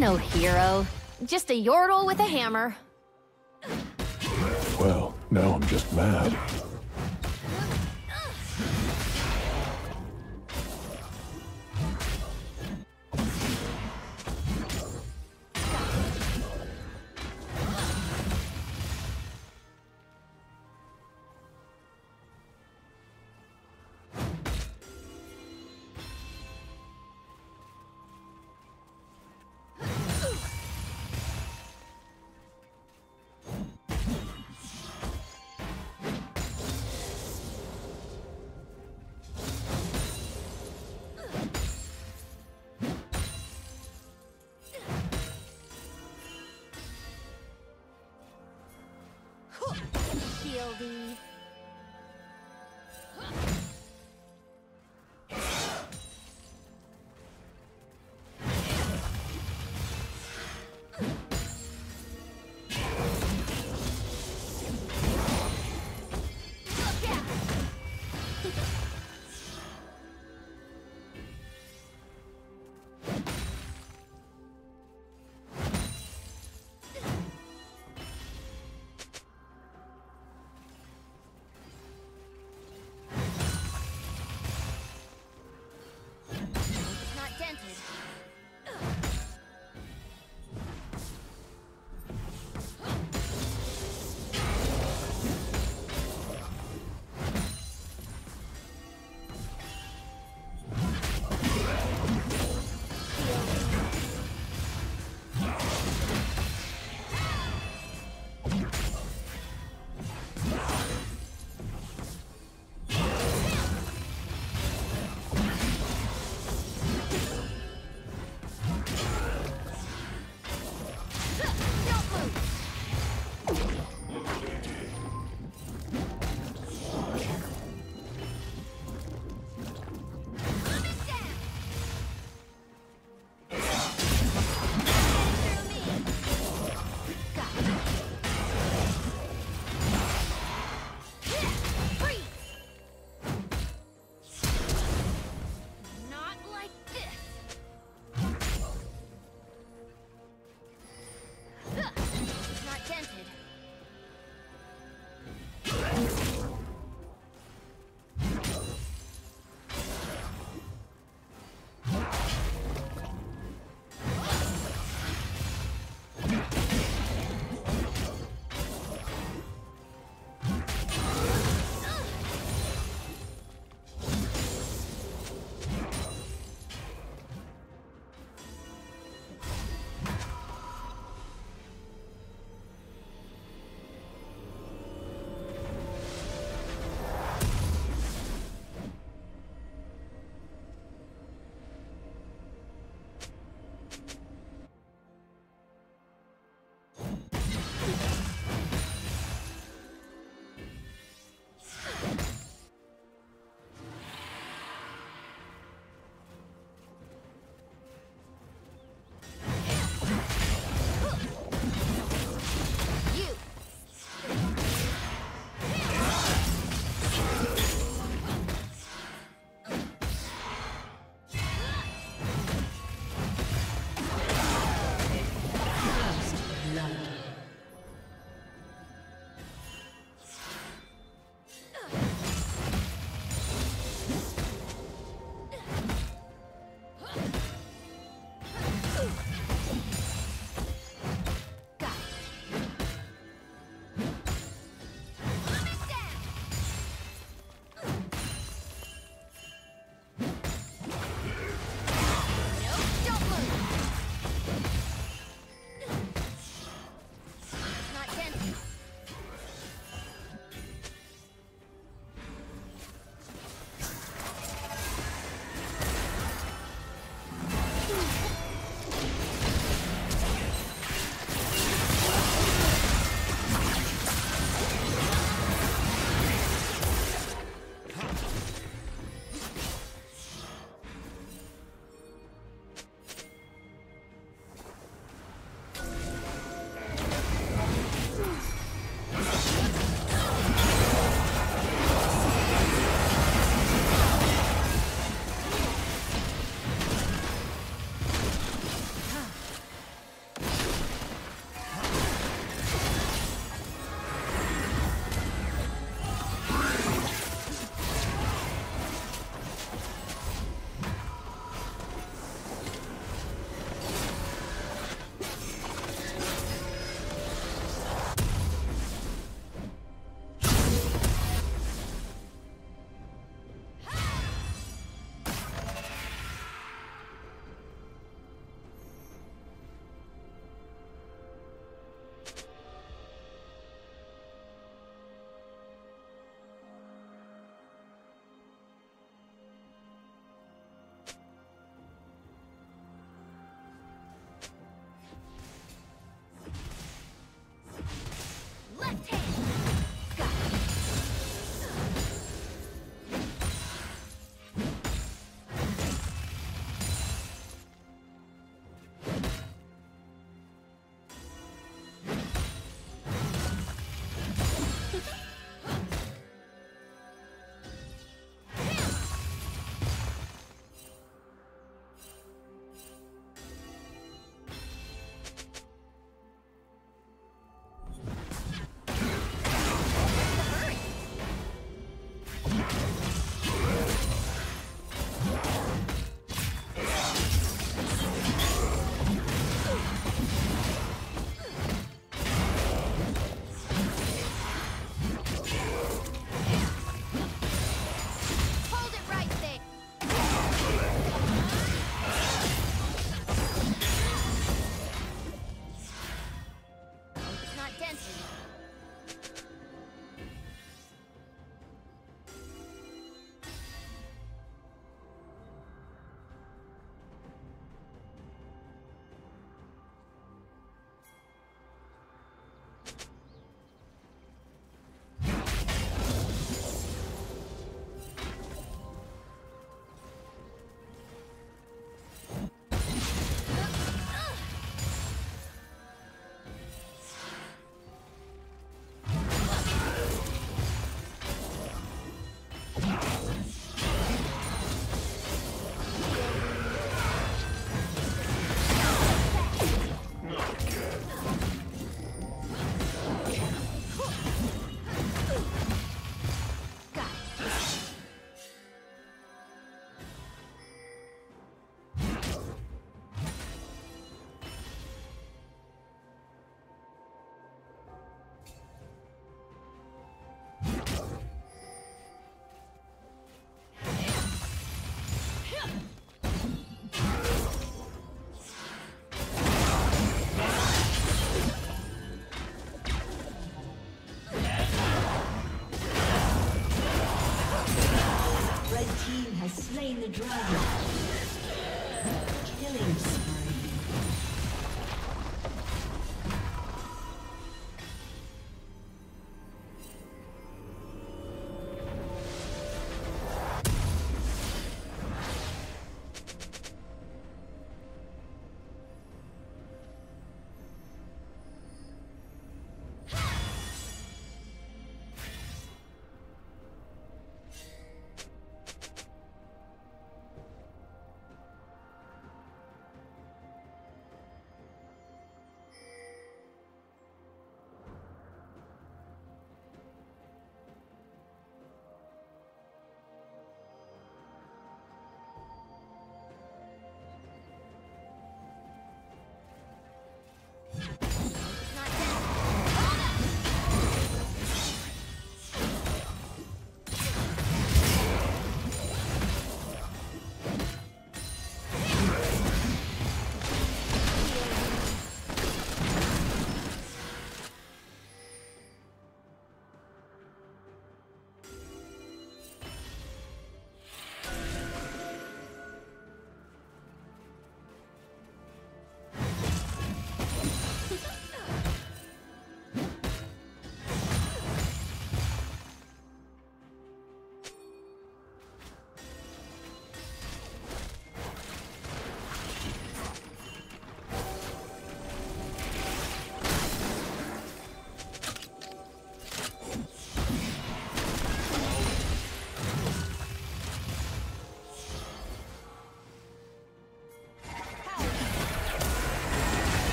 I'm no hero, just a yordle with a hammer. Well, now I'm just mad.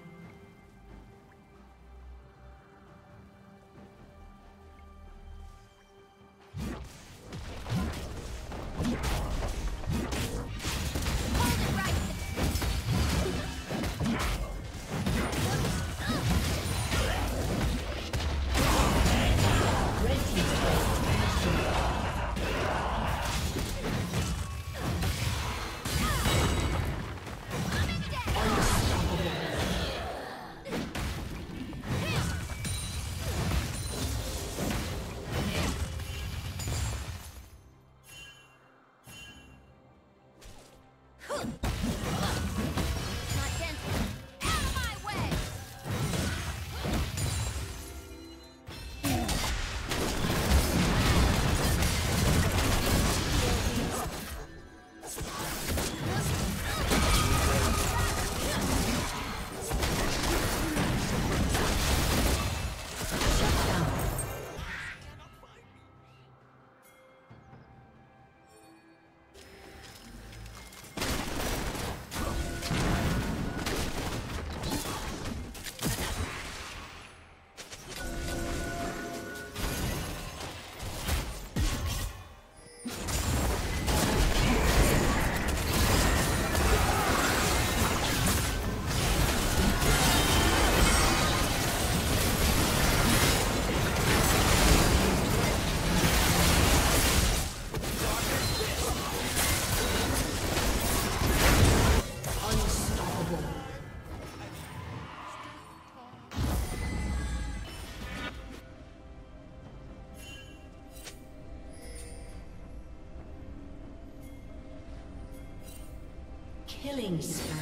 Killing spree.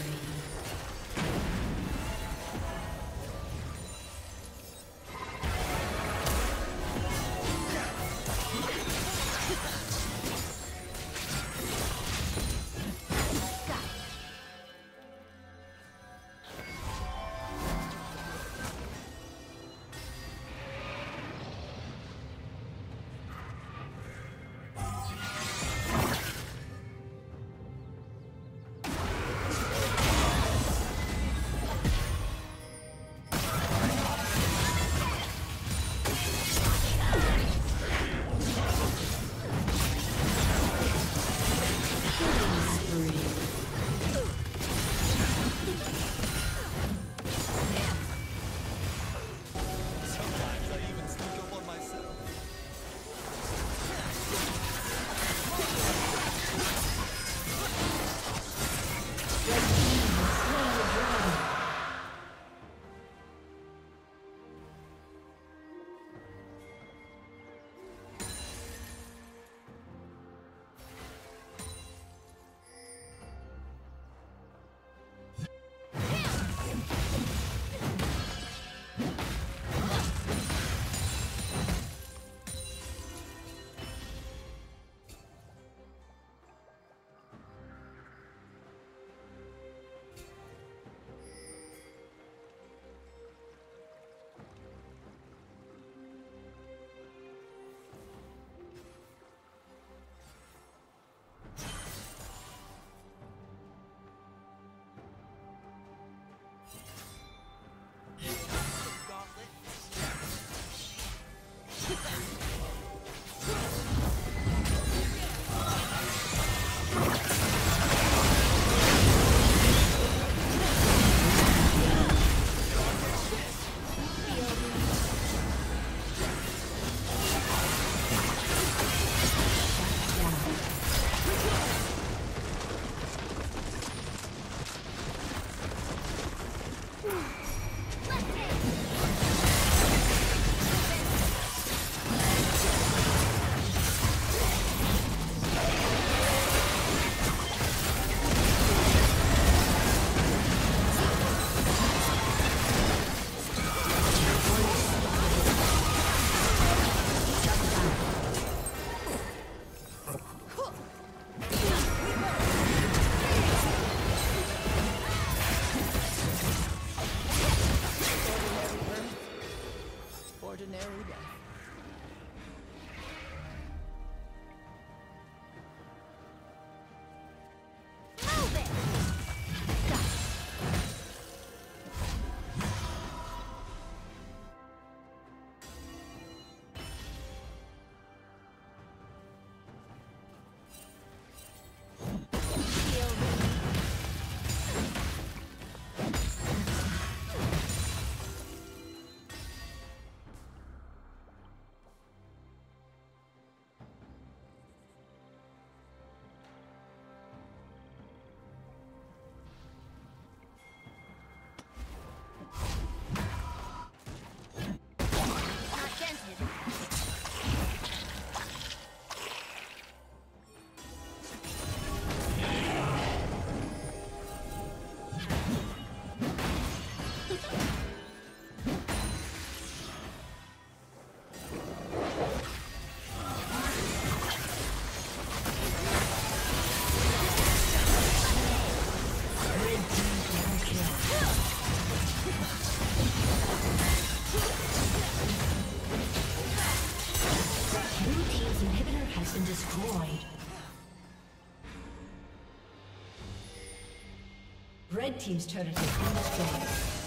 Red team's turret has been destroyed.